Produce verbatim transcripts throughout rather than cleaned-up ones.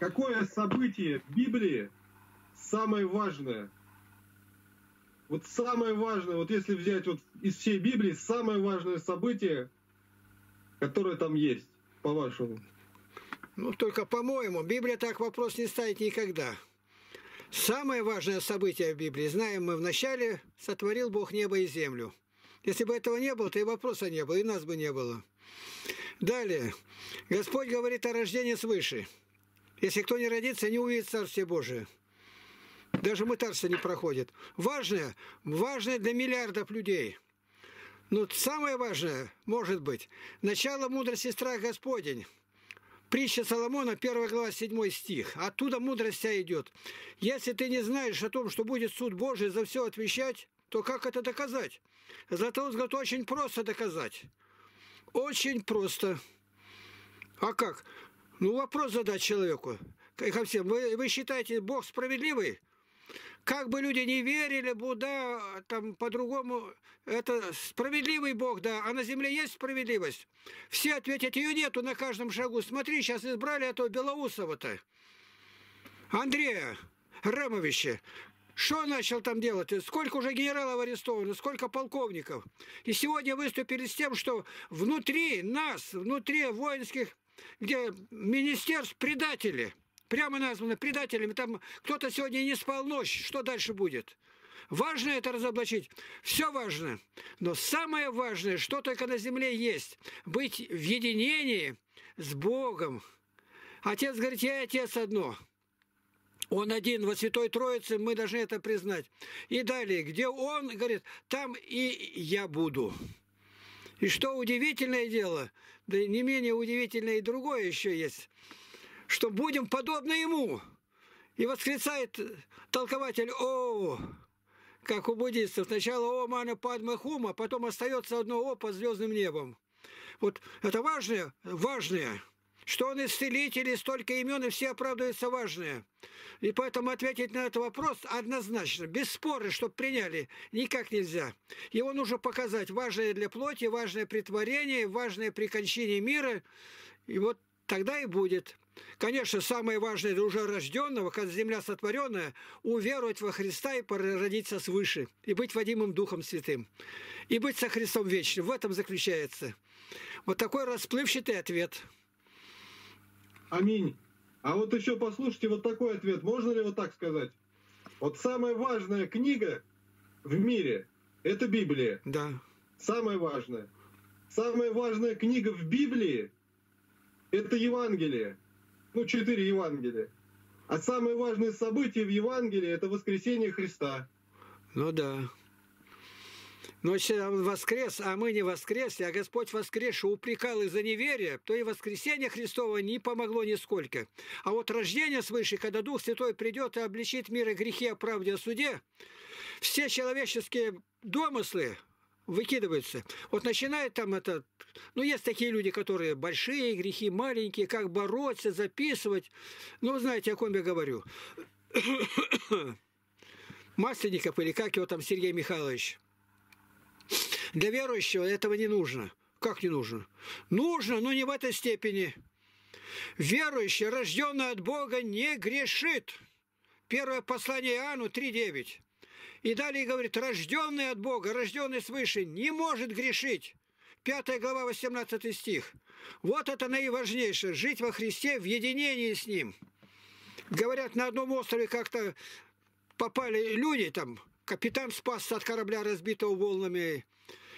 Какое событие в Библии самое важное? Вот самое важное, вот если взять вот из всей Библии, самое важное событие, которое там есть, по-вашему? Ну, только, по-моему, Библия так вопрос не ставит никогда. Самое важное событие в Библии, знаем мы, вначале сотворил Бог небо и землю. Если бы этого не было, то и вопроса не было, и нас бы не было. Далее. Господь говорит о рождении свыше. Если кто не родится, не увидит Царствие Божие. Даже мытарство не проходит. Важное, важное для миллиардов людей. Но самое важное, может быть, начало мудрости и страх Господень. Притча Соломона, первая глава, седьмой стих. Оттуда мудрость вся идет. Если ты не знаешь о том, что будет суд Божий, за все отвечать, то как это доказать? Златоуст говорит, очень просто доказать. Очень просто. А как? Ну, вопрос задать человеку. Вы, вы считаете, Бог справедливый? Как бы люди не верили, Будда, там по-другому, это справедливый Бог, да, а на земле есть справедливость? Все ответят, ее нету на каждом шагу. Смотри, сейчас избрали этого Белоусова-то, Андрея Ремовича. Что начал там делать? Сколько уже генералов арестовано, сколько полковников? И сегодня выступили с тем, что внутри нас, внутри воинских, где министерств предатели, прямо названы предателями. Там кто-то сегодня не спал ночь. Что дальше будет? Важно это разоблачить. Все важно. Но самое важное, что только на земле есть, быть в единении с Богом. Отец говорит, я и Отец одно. Он один, во Святой Троице, мы должны это признать. И далее, где Он, говорит, там и я буду. И что удивительное дело, да не менее удивительное и другое еще есть, что будем подобны Ему. И восклицает толкователь, о, как у буддистов, сначала о мана падма хума, потом остается одно о под звездным небом. Вот это важное, важное, что Он исцелитель, и столько имен, и все оправдываются важные. И поэтому ответить на этот вопрос однозначно, без споры, чтобы приняли, никак нельзя. Его нужно показать, важное для плоти, важное при творении, важное при кончине мира, и вот тогда и будет. Конечно, самое важное для уже рожденного, как земля сотворенная, уверовать во Христа и породиться свыше, и быть водимым Духом Святым, и быть со Христом вечным. В этом заключается. Вот такой расплывчатый ответ. Аминь. А вот еще послушайте вот такой ответ. Можно ли вот так сказать? Вот самая важная книга в мире – это Библия. Да. Самая важная. Самая важная книга в Библии – это Евангелие. Ну, четыре Евангелия. А самое важное событие в Евангелии – это воскресение Христа. Ну да. Но если Он воскрес, а мы не воскресли, а Господь воскресший упрекал из-за неверия, то и воскресение Христова не помогло нисколько. А вот рождение свыше, когда Дух Святой придет и обличит мир и грехи о правде о суде, все человеческие домыслы выкидываются. Вот начинает там это... Ну, есть такие люди, которые большие грехи, маленькие, как бороться, записывать. Ну, знаете, о ком я говорю. Масленников или как его там, Сергей Михайлович. Для верующего этого не нужно. Как не нужно? Нужно, но не в этой степени. Верующий, рожденный от Бога, не грешит. Первое послание Иоанну три девять. И далее говорит, рожденный от Бога, рожденный свыше, не может грешить. пятая глава, восемнадцатый стих. Вот это наиважнейшее, жить во Христе в единении с Ним. Говорят, на одном острове как-то попали люди, там капитан спасся от корабля, разбитого волнами.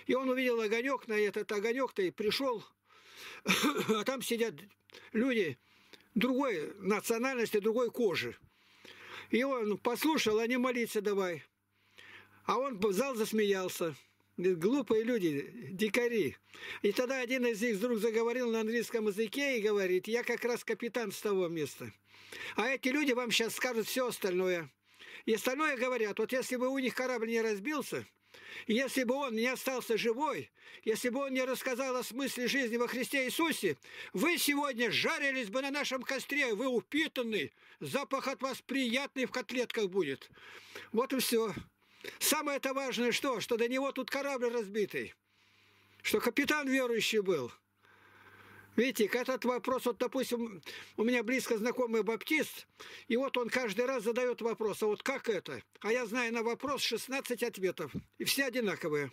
И он увидел огонек, на этот огонек-то и пришел. А там сидят люди другой национальности, другой кожи. И он послушал, они молиться давай. А он в зал засмеялся. Глупые люди, дикари. И тогда один из них вдруг заговорил на английском языке и говорит, я как раз капитан с того места. А эти люди вам сейчас скажут все остальное. И остальное говорят, вот если бы у них корабль не разбился, если бы он не остался живой, если бы он не рассказал о смысле жизни во Христе Иисусе, вы сегодня жарились бы на нашем костре, вы упитанный, запах от вас приятный в котлетках будет. Вот и все. Самое-то важное что? Что до него тут корабль разбитый. Что капитан верующий был. Видите, этот вопрос, вот, допустим, у меня близко знакомый баптист, и вот он каждый раз задает вопрос, а вот как это? А я знаю на вопрос шестнадцать ответов, и все одинаковые.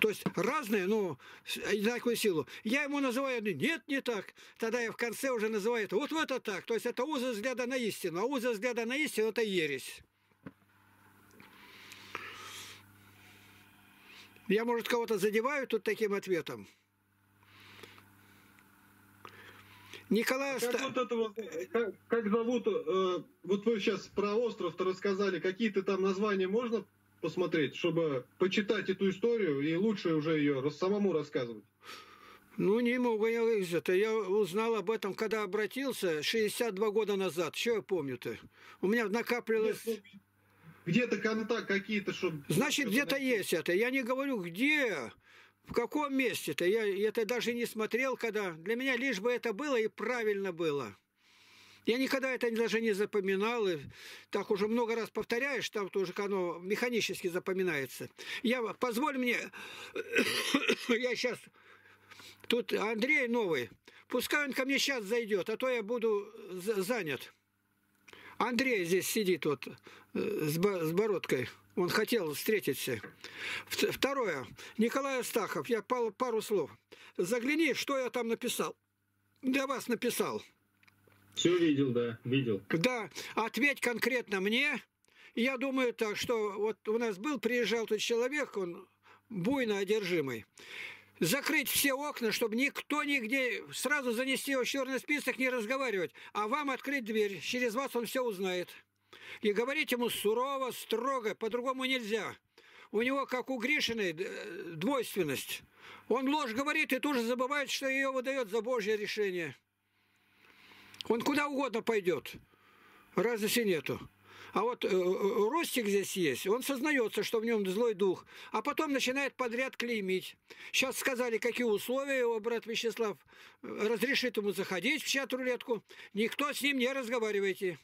То есть разные, но одинаковую силу. Я ему называю, нет, не так. Тогда я в конце уже называю это, вот в это так. То есть это узость взгляда на истину, а узость взгляда на истину – это ересь. Я, может, кого-то задеваю тут таким ответом? Николай Астахов. Как, вот это вот, как, как зовут, э, вот вы сейчас про остров-то рассказали, какие-то там названия можно посмотреть, чтобы почитать эту историю и лучше уже ее самому рассказывать? Ну, не могу я это. Я узнал об этом, когда обратился, шестьдесят два года назад. Что я помню-то? У меня накапливалось... Нет, ну, где-то контакт какие-то, чтобы... Значит, где-то есть это. Я не говорю, где... В каком месте-то? Я это даже не смотрел, когда... Для меня лишь бы это было и правильно было. Я никогда это даже не запоминал. И так уже много раз повторяешь, там тоже оно механически запоминается. Я... Позволь мне... я сейчас... Тут Андрей новый. Пускай он ко мне сейчас зайдет, а то я буду занят. Андрей здесь сидит вот с бородкой. Он хотел встретиться. Второе. Николай Астахов. Я пару слов. Загляни, что я там написал. Для вас написал. Все видел, да. Видел. Да. Ответь конкретно мне. Я думаю так, что вот у нас был, приезжал тут человек, он буйно одержимый. Закрыть все окна, чтобы никто нигде, сразу занести его в черный список, не разговаривать. А вам открыть дверь. Через вас он все узнает. И говорить ему сурово, строго, по-другому нельзя. У него, как у Гришиной, двойственность. Он ложь говорит и тут же забывает, что ее выдает за Божье решение. Он куда угодно пойдет. Разницы нету. А вот Ростик здесь есть, он сознается, что в нем злой дух, а потом начинает подряд клеймить. Сейчас сказали, какие условия его брат Вячеслав разрешит ему заходить в чат-рулетку. Никто с ним не разговаривайте.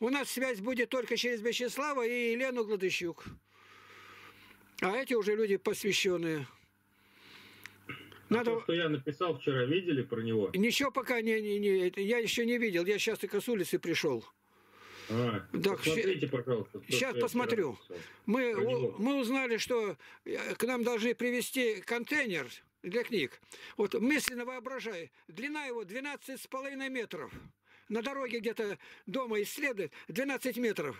У нас связь будет только через Вячеслава и Елену Гладыщук. А эти уже люди посвященные. Надо... А то, что я написал вчера, видели про него? Ничего пока не, не, не я еще не видел. Я сейчас только с улицы пришел. А, так, посмотрите, пожалуйста. Сейчас посмотрю. Мы, у, мы узнали, что к нам должны привезти контейнер для книг. Вот мысленно воображай. Длина его двенадцать с половиной метров. На дороге где-то дома исследует двенадцать метров.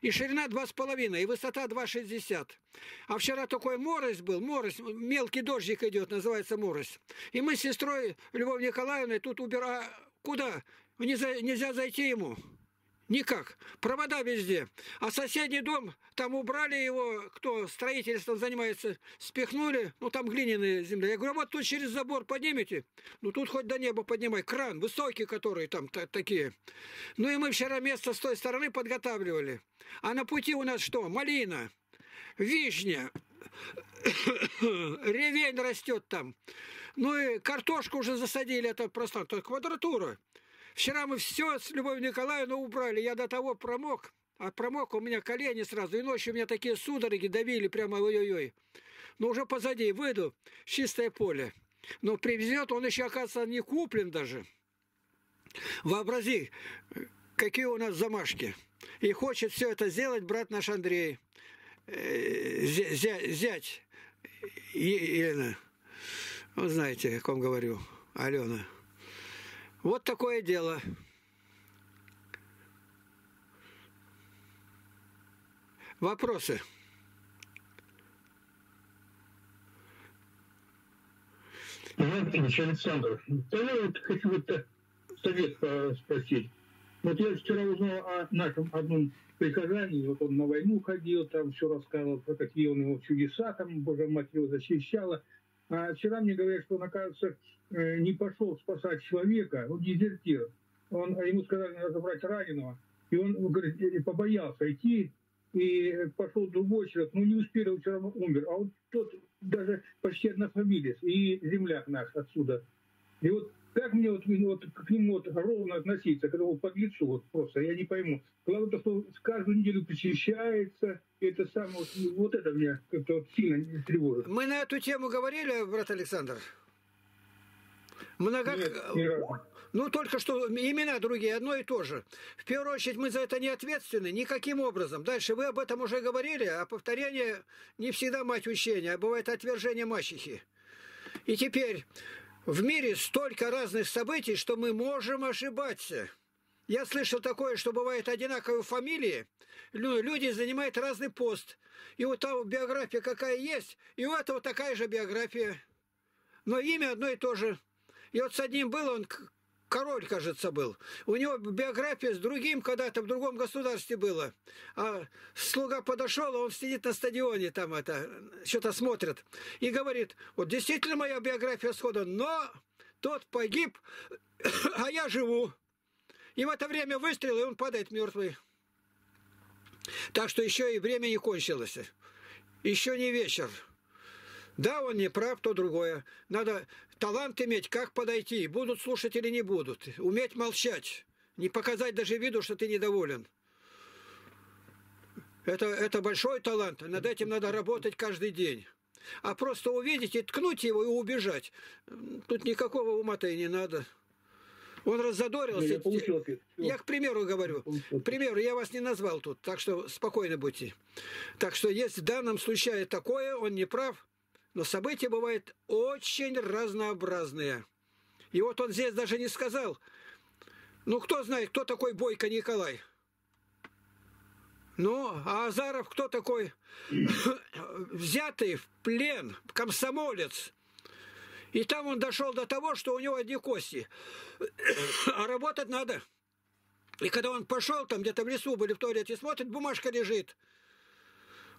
И ширина два с половиной, и высота два шестьдесят. А вчера такой морось был, морось, мелкий дождик идет, называется морось. И мы с сестрой Любовь Николаевной тут убираем. Куда? Нельзя, нельзя зайти ему. Никак. Провода везде. А соседний дом, там убрали его, кто строительством занимается, спихнули, ну там глиняная земля. Я говорю, вот тут через забор поднимите, ну тут хоть до неба поднимай. Кран высокий, который там такие. Ну и мы вчера место с той стороны подготавливали. А на пути у нас что? Малина, вишня, ревень растет там. Ну и картошку уже засадили, это просто квадратура. Вчера мы все с Любовью Николаевной убрали. Я до того промок. А промок у меня колени сразу. И ночью у меня такие судороги давили прямо ой-ой-ой. Но уже позади выйду. Чистое поле. Но привезет. Он еще, оказывается, не куплен даже. Вообрази, какие у нас замашки. И хочет все это сделать брат наш Андрей. Зять. Елена. Вы знаете, о ком говорю. Алена. Вот такое дело. Вопросы? Здравствуйте, Александр. Я хочу вот совет спросить. Вот я вчера узнал о нашем одном прихожане. Вот он на войну ходил, там все рассказывал, про какие он его чудеса, там, Божья мать его защищала. А вчера мне говорят, что он, оказывается, не пошел спасать человека, он дезертир. Он, ему сказали, надо забрать раненого. И он, говорит, побоялся идти, и пошел другой человек. Ну, не успели, он вчера умер. А вот тот даже почти одна фамилия, и земляк наш отсюда. И вот как мне вот, вот, к нему вот ровно относиться, когда он под лицу, вот просто, я не пойму. Главное то, что каждую неделю причащается, и это самое, вот, вот это меня как-то вот сильно тревожит. Мы на эту тему говорили, брат Александр? Много... Нет, не разу. Ну, только что имена другие, одно и то же. В первую очередь, мы за это не ответственны никаким образом. Дальше вы об этом уже говорили, а повторение не всегда мать учения, а бывает отвержение мачехи. И теперь в мире столько разных событий, что мы можем ошибаться. Я слышал такое, что бывает одинаковые фамилии, люди занимают разный пост. И у того биография какая есть, и у этого такая же биография. Но имя одно и то же. И вот с одним был он... Король, кажется, был. У него биография с другим когда-то в другом государстве была. А слуга подошел, а он сидит на стадионе, там это, что-то смотрит. И говорит, вот действительно моя биография схода, но тот погиб, а я живу. И в это время выстрел, и он падает мертвый. Так что еще и время не кончилось. Еще не вечер. Да, он не прав, то другое. Надо талант иметь, как подойти. Будут слушать или не будут. Уметь молчать. Не показать даже виду, что ты недоволен. Это, это большой талант. Над этим надо работать каждый день. А просто увидеть и ткнуть его и убежать. Тут никакого ума-то и не надо. Он раззадорился. Я, получил, я к примеру говорю. К примеру, я вас не назвал тут. Так что спокойно будьте. Так что если в данном случае такое, он не прав. Но события бывают очень разнообразные. И вот он здесь даже не сказал. Ну, кто знает, кто такой Бойко Николай? Ну, а Азаров кто такой? Взятый в плен, комсомолец. И там он дошел до того, что у него одни кости. А работать надо. И когда он пошел, там где-то в лесу были в туалете, смотрит, бумажка лежит.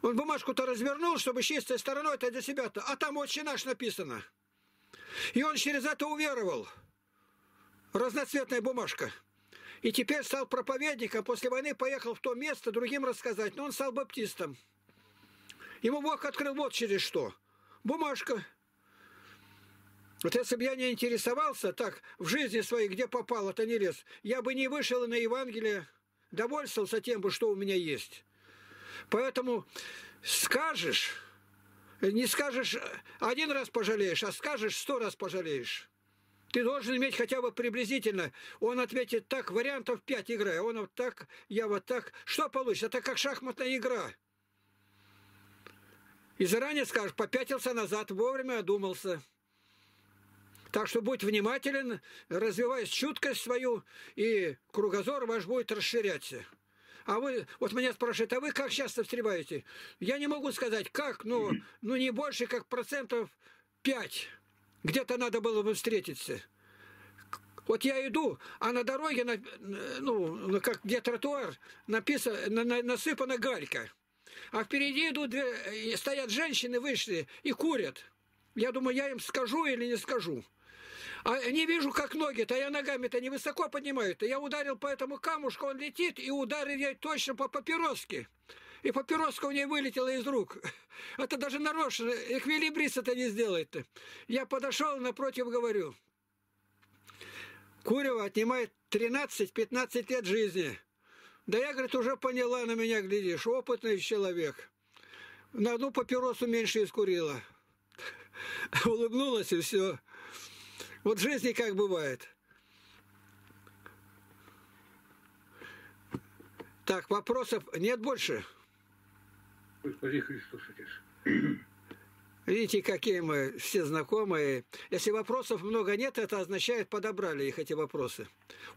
Он бумажку-то развернул, чтобы с чистой стороной это для себя-то. А там «Отче наш» написано. И он через это уверовал. Разноцветная бумажка. И теперь стал проповедником. После войны поехал в то место другим рассказать. Но он стал баптистом. Ему Бог открыл вот через что. Бумажка. Вот если бы я не интересовался так в жизни своей, где попал, это не лез, я бы не вышел на Евангелие, довольствовался тем бы, что у меня есть. Поэтому скажешь, не скажешь один раз пожалеешь, а скажешь сто раз пожалеешь. Ты должен иметь хотя бы приблизительно. Он ответит так, вариантов пять игры. Он вот так, я вот так. Что получится? Это как шахматная игра. И заранее скажешь, попятился назад, вовремя одумался. Так что будь внимателен, развивай чуткость свою, и кругозор ваш будет расширяться. А вы, вот меня спрашивают, а вы как часто встреваете? Я не могу сказать, как, но ну, не больше, как процентов пять. Где-то надо было бы встретиться. Вот я иду, а на дороге, на, ну, как где тротуар, написано, на, насыпана галька. А впереди идут, две, стоят женщины, вышли и курят. Я думаю, я им скажу или не скажу. А не вижу, как ноги-то, я ногами-то не высоко поднимаю-то. Я ударил по этому камушку, он летит, и ударил я точно по папироске. И папироска у нее вылетела из рук. Это даже нарочно, эквилибрист это не сделает-то. Я подошел, напротив говорю. Курева отнимает тринадцать-пятнадцать лет жизни. Да я, говорит, уже поняла, на меня глядишь, опытный человек. На одну папиросу меньше искурила. Улыбнулась и все. Вот в жизни как бывает. Так, вопросов нет больше? Господи Христос, отец. Видите, какие мы все знакомые. Если вопросов много нет, это означает, подобрали их эти вопросы.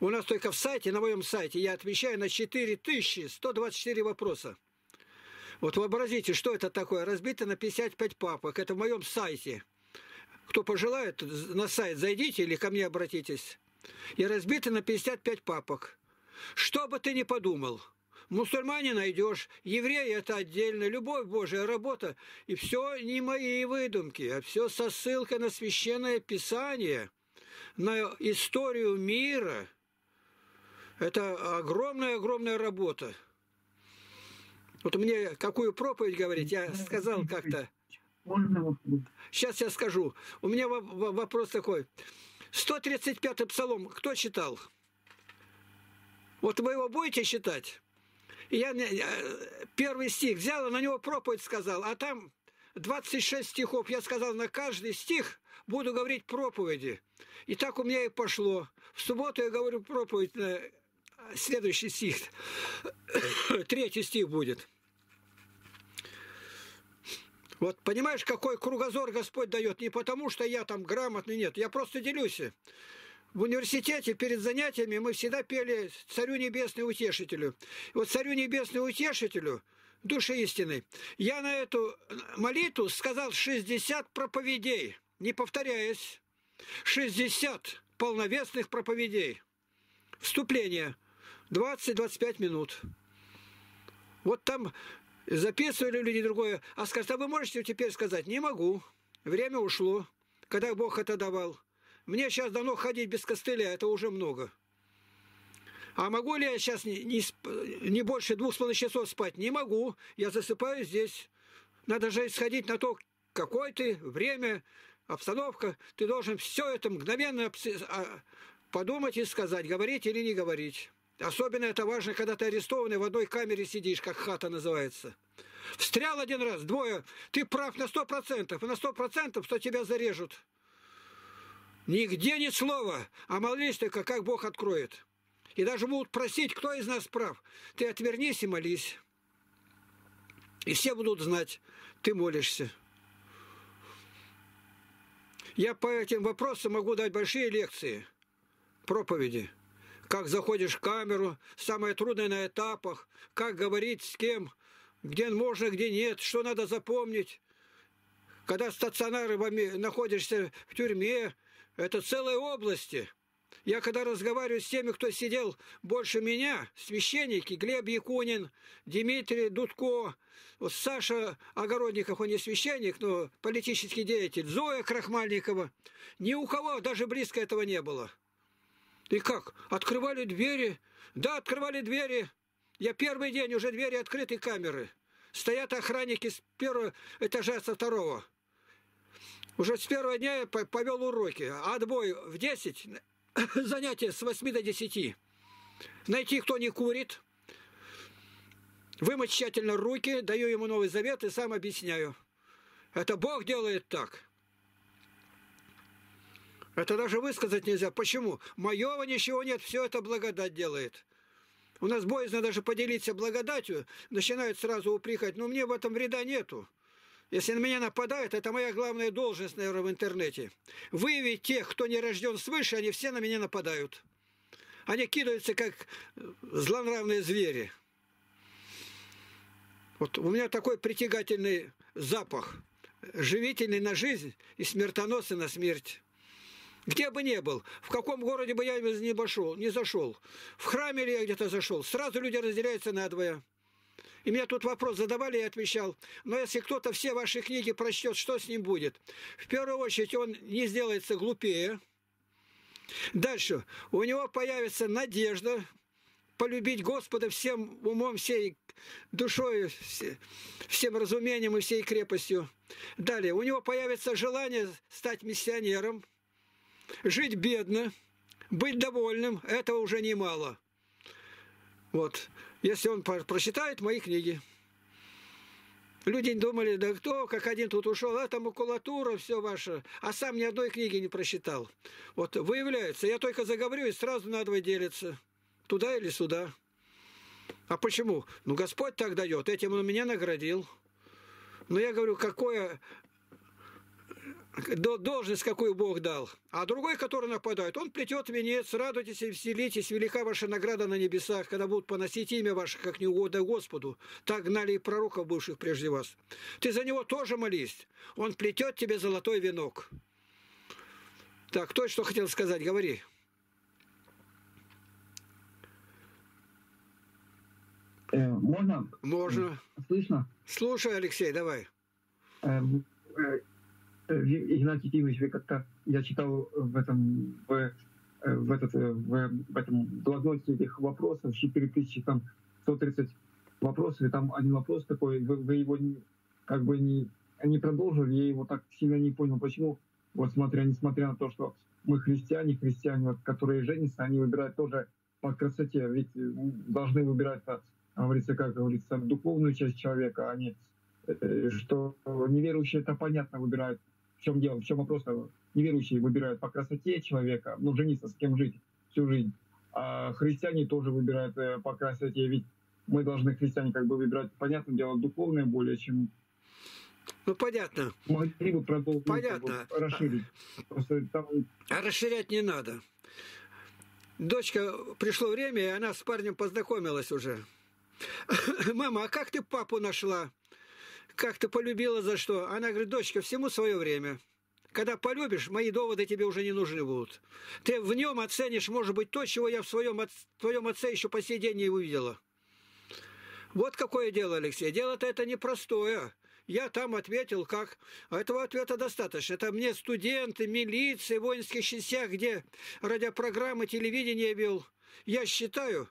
У нас только в сайте, на моем сайте, я отвечаю на четыре тысячи сто двадцать четыре вопроса. Вот вообразите, что это такое. Разбито на пятьдесят пять папок. Это в моем сайте. Кто пожелает, на сайт зайдите или ко мне обратитесь. И разбито на пятьдесят пять папок. Что бы ты ни подумал, мусульмане найдешь, евреи это отдельно, любовь Божия, работа. И все не мои выдумки, а все со ссылкой на Священное Писание, на историю мира. Это огромная-огромная работа. Вот мне какую проповедь говорить, я сказал как-то. Сейчас я скажу. У меня вопрос такой. сто тридцать пятый псалом кто читал? Вот вы его будете читать? Я первый стих взял, на него проповедь сказал, а там двадцать шесть стихов. Я сказал, на каждый стих буду говорить проповеди. И так у меня и пошло. В субботу я говорю проповедь на следующий стих. Третий стих будет. Вот понимаешь, какой кругозор Господь дает? Не потому, что я там грамотный, нет. Я просто делюсь. В университете перед занятиями мы всегда пели «Царю Небесному Утешителю». И вот «Царю Небесному Утешителю», «Души истины». Я на эту молитву сказал шестьдесят проповедей, не повторяясь. шестьдесят полновесных проповедей. Вступление. двадцать-двадцать пять минут. Вот там записывали люди другое. А скажут, а вы можете теперь сказать? Не могу. Время ушло, когда Бог это давал. Мне сейчас давно ходить без костыля, это уже много. А могу ли я сейчас не, не, не больше двух с половиной часов спать? Не могу. Я засыпаю здесь. Надо же исходить на то, какое ты, время, обстановка. Ты должен все это мгновенно подумать и сказать, говорить или не говорить. Особенно это важно, когда ты арестованный в одной камере сидишь, как хата называется. Встрял один раз, двое. Ты прав на сто процентов. И на сто процентов, что тебя зарежут. Нигде ни слова. А молись только, как Бог откроет. И даже будут просить, кто из нас прав. Ты отвернись и молись. И все будут знать, ты молишься. Я по этим вопросам могу дать большие лекции, проповеди. Как заходишь в камеру, самое трудное на этапах, как говорить с кем, где можно, где нет, что надо запомнить. Когда стационары находишься в тюрьме, это целые области. Я когда разговариваю с теми, кто сидел больше меня, священники, Глеб Якунин, Дмитрий Дудко, вот Саша Огородников, он не священник, но политический деятель, Зоя Крахмальникова, ни у кого даже близко этого не было. И как? Открывали двери? Да, открывали двери. Я первый день, уже двери открыты, камеры. Стоят охранники с первого этажа, со второго. Уже с первого дня я повел уроки. Отбой в десять, занятия с восьми до десяти. Найти, кто не курит. Вымыть тщательно руки, даю ему Новый Завет и сам объясняю. Это Бог делает так. Это даже высказать нельзя. Почему? Моего ничего нет, все это благодать делает. У нас боязно даже поделиться благодатью, начинают сразу упрекать. Но мне в этом вреда нету. Если на меня нападают, это моя главная должность, наверное, в интернете. Выявить тех, кто не рожден свыше, они все на меня нападают. Они кидаются, как злонравные звери. Вот у меня такой притягательный запах. Живительный на жизнь и смертоносный на смерть. Где бы ни был, в каком городе бы я не, пошел, не зашел, в храме ли я где-то зашел, сразу люди разделяются надвое. И меня тут вопрос задавали, я отвечал, но если кто-то все ваши книги прочтет, что с ним будет? В первую очередь, он не сделается глупее. Дальше, у него появится надежда полюбить Господа всем умом, всей душой, всем разумением и всей крепостью. Далее, у него появится желание стать миссионером. Жить бедно, быть довольным, этого уже немало. Вот. Если он прочитает мои книги. Люди думали, да кто, как один тут ушел, это макулатура, все ваше. А сам ни одной книги не прочитал. Вот выявляется, я только заговорю и сразу надвое делится. Туда или сюда. А почему? Ну, Господь так дает, этим Он меня наградил. Но я говорю, какое... должность, какую Бог дал. А другой, который нападает, он плетет венец, радуйтесь и веселитесь, велика ваша награда на небесах, когда будут поносить имя ваше, как неугодно Господу. Так гнали и пророков, бывших прежде вас. Ты за него тоже молись. Он плетет тебе золотой венок. Так, кто что хотел сказать, говори. Э, можно? Можно. Слышно? Слушай, Алексей, давай. Э, э... Игнатий Тимович, вы как-то, я читал в этом, в, в, этот, в, в этом блокноте этих вопросов, четыре тысячи сто тридцать вопросов, и там один вопрос такой, вы, вы его не, как бы не, не продолжили, я его так сильно не понял, почему, вот смотря, несмотря на то, что мы христиане, христиане, вот, которые женятся, они выбирают тоже по красоте, ведь должны выбирать, как говорится, как говорится, духовную часть человека, а не, что неверующие, это понятно, выбирают. В чем дело, в чем вопрос? неверующие выбирают по красоте человека, ну, жениться, с кем жить всю жизнь. А христиане тоже выбирают по красоте, ведь мы должны, христиане, как бы выбирать, понятное дело, духовное более, чем... Ну, понятно. Могли бы продолжить, понятно. Как бы, расширить. Просто там... А расширять не надо. Дочка, пришло время, и она с парнем познакомилась уже. Мама, а как ты папу нашла? Как ты полюбила, за что? Она говорит, дочка, всему свое время. Когда полюбишь, мои доводы тебе уже не нужны будут. Ты в нем оценишь, может быть, то, чего я в своем в твоем отце еще по сей день не увидела. Вот какое дело, Алексей. Дело-то это непростое. Я там ответил, как... А этого ответа достаточно. Это мне студенты, милиции, воинских частях, где радиопрограммы, телевидение вел. Я считаю,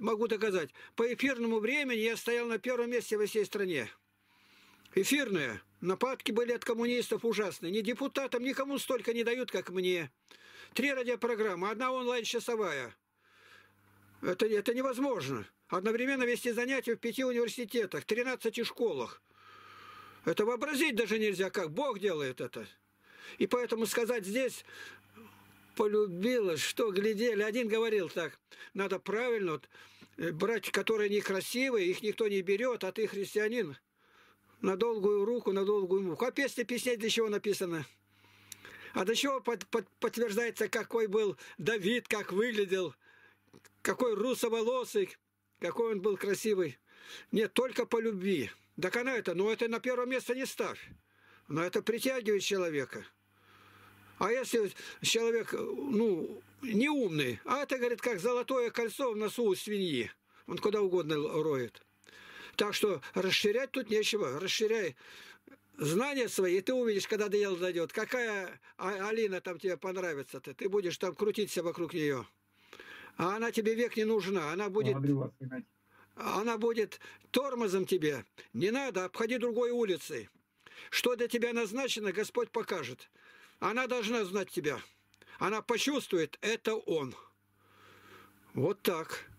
могу доказать, по эфирному времени я стоял на первом месте во всей стране. Эфирные. Нападки были от коммунистов ужасные. Ни депутатам, никому столько не дают, как мне. Три радиопрограммы, одна онлайн-часовая. Это, это невозможно. Одновременно вести занятия в пяти университетах, тринадцати школах. Это вообразить даже нельзя, как Бог делает это. И поэтому сказать здесь полюбилось, что глядели. Один говорил так, надо правильно брать, которые некрасивые, их никто не берет, а ты христианин. На долгую руку, на долгую муку. А песня песней для чего написана? А до чего под, под, подтверждается, какой был Давид, как выглядел, какой русоволосый, какой он был красивый. Нет, только по любви. Так она это, но это на первое место не ставь. Но это притягивает человека. А если человек, ну, неумный, а это, говорит, как золотое кольцо в носу у свиньи. Он куда угодно роет. Так что расширять тут нечего. Расширяй знания свои, и ты увидишь, когда дело дойдет. Какая Алина там тебе понравится-то? Ты будешь там крутиться вокруг нее. А она тебе век не нужна. Она будет... Она будет тормозом тебе. Не надо, обходи другой улицей. Что для тебя назначено, Господь покажет. Она должна знать тебя. Она почувствует, это Он. Вот так.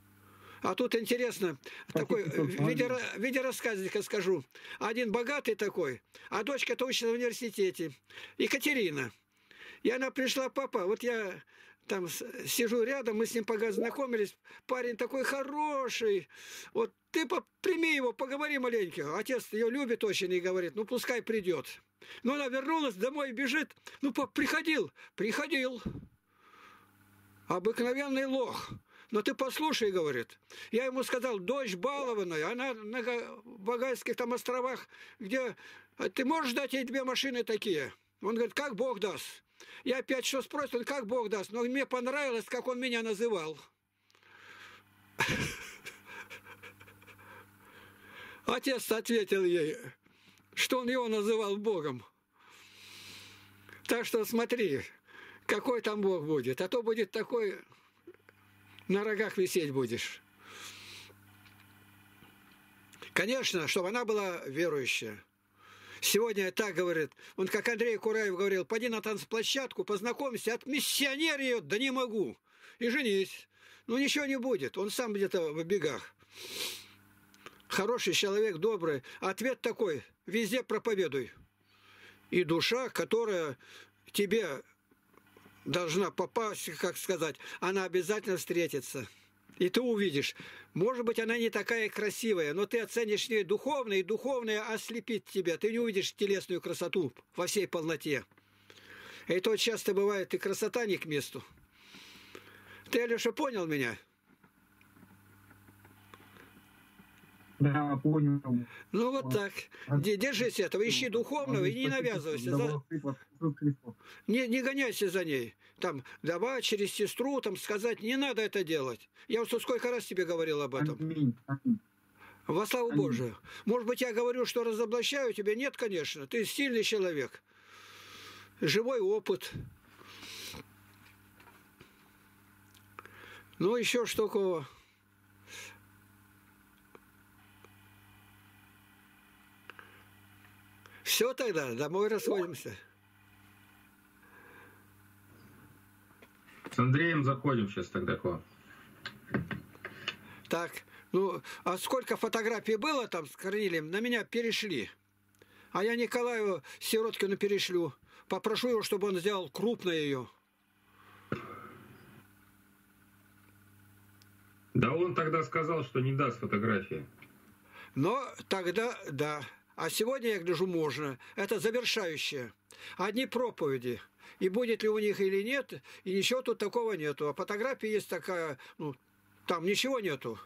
А тут интересно, такой, в виде, в виде рассказника скажу. Один богатый такой, а дочка-то учится в университете. Екатерина. И она пришла, папа, вот я... Там сижу рядом, мы с ним познакомились. Парень такой хороший. Вот ты прими его, поговори маленько. Отец ее любит очень и говорит, ну пускай придет. Но она вернулась домой и бежит. Ну, пап, приходил. Приходил. Обыкновенный лох. Но ты послушай, говорит. Я ему сказал, дочь балованная, она на Багайских там островах, где ты можешь дать ей две машины такие? Он говорит, как Бог даст. Я опять что спросил, как Бог даст. Но мне понравилось, как он меня называл. Отец ответил ей, что он его называл Богом. Так что смотри, какой там Бог будет. А то будет такой, на рогах висеть будешь. Конечно, чтобы она была верующая. Сегодня так говорит, он как Андрей Кураев говорил, пойди на танцплощадку, познакомься, от миссионера ее, да не могу, и женись. Ну ничего не будет, он сам где-то в бегах. Хороший человек, добрый. Ответ такой, везде проповедуй. И душа, которая тебе должна попасть, как сказать, она обязательно встретится. И ты увидишь, может быть, она не такая красивая, но ты оценишь ее духовно, и духовное ослепит тебя. Ты не увидишь телесную красоту во всей полноте. Это вот часто бывает, и красота не к месту. Ты, Алёша, понял меня? Да, понял. Ну вот так. Держись этого, ищи духовного и не навязывайся. За... Не, не гоняйся за ней. Там, давай через сестру, там сказать, не надо это делать. Я вот сколько раз тебе говорил об этом. Во славу Божию. Может быть, я говорю, что разоблачаю тебя? Нет, конечно. Ты сильный человек. Живой опыт. Ну, еще что такого... Все тогда, домой расходимся. С Андреем заходим сейчас тогда к вам. Так, ну, а сколько фотографий было там с Корнилем, на меня перешли. А я Николаю Сироткину перешлю. Попрошу его, чтобы он сделал крупно ее. Да он тогда сказал, что не даст фотографии. Но тогда да. А сегодня, я гляжу, можно. Это завершающее. Одни проповеди. И будет ли у них или нет, и ничего тут такого нету. А фотографии есть такая, ну, там ничего нету.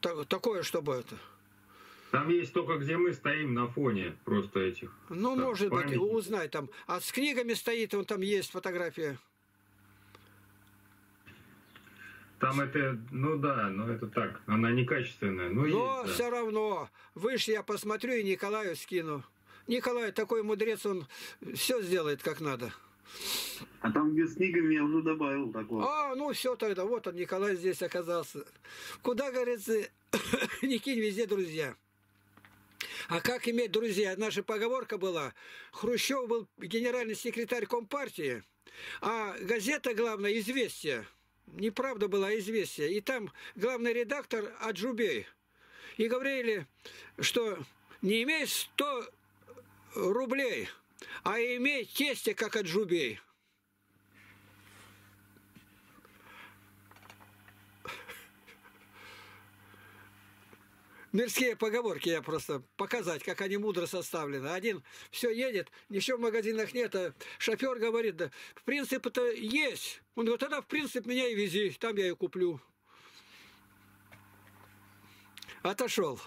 Так, такое, чтобы это. Там есть только, где мы стоим на фоне просто этих. Ну, так, может памятник. Быть, узнай там. А с книгами стоит, он там есть фотография. Там это, ну да, но это так, она некачественная. Но, но есть, да. Все равно, выше я посмотрю и Николаю скину. Николай такой мудрец, он все сделает как надо. А там без книгами я уже добавил такого. А, ну все тогда, вот он, Николай здесь оказался. Куда, говорится, не кинь, везде друзья. А как иметь друзья? Наша поговорка была, Хрущев был генеральный секретарь Компартии, а газета, главное, «Известия». Неправда была «Известие». И там главный редактор Аджубей. И говорили, что не имей сто рублей, а имей тесте, как Аджубей. Мирские поговорки я просто показать, как они мудро составлены. Один все едет, ничего в магазинах нет, а шофер говорит, да, в принципе-то есть. Он говорит, тогда в принципе меня и вези, там я и куплю. Отошел.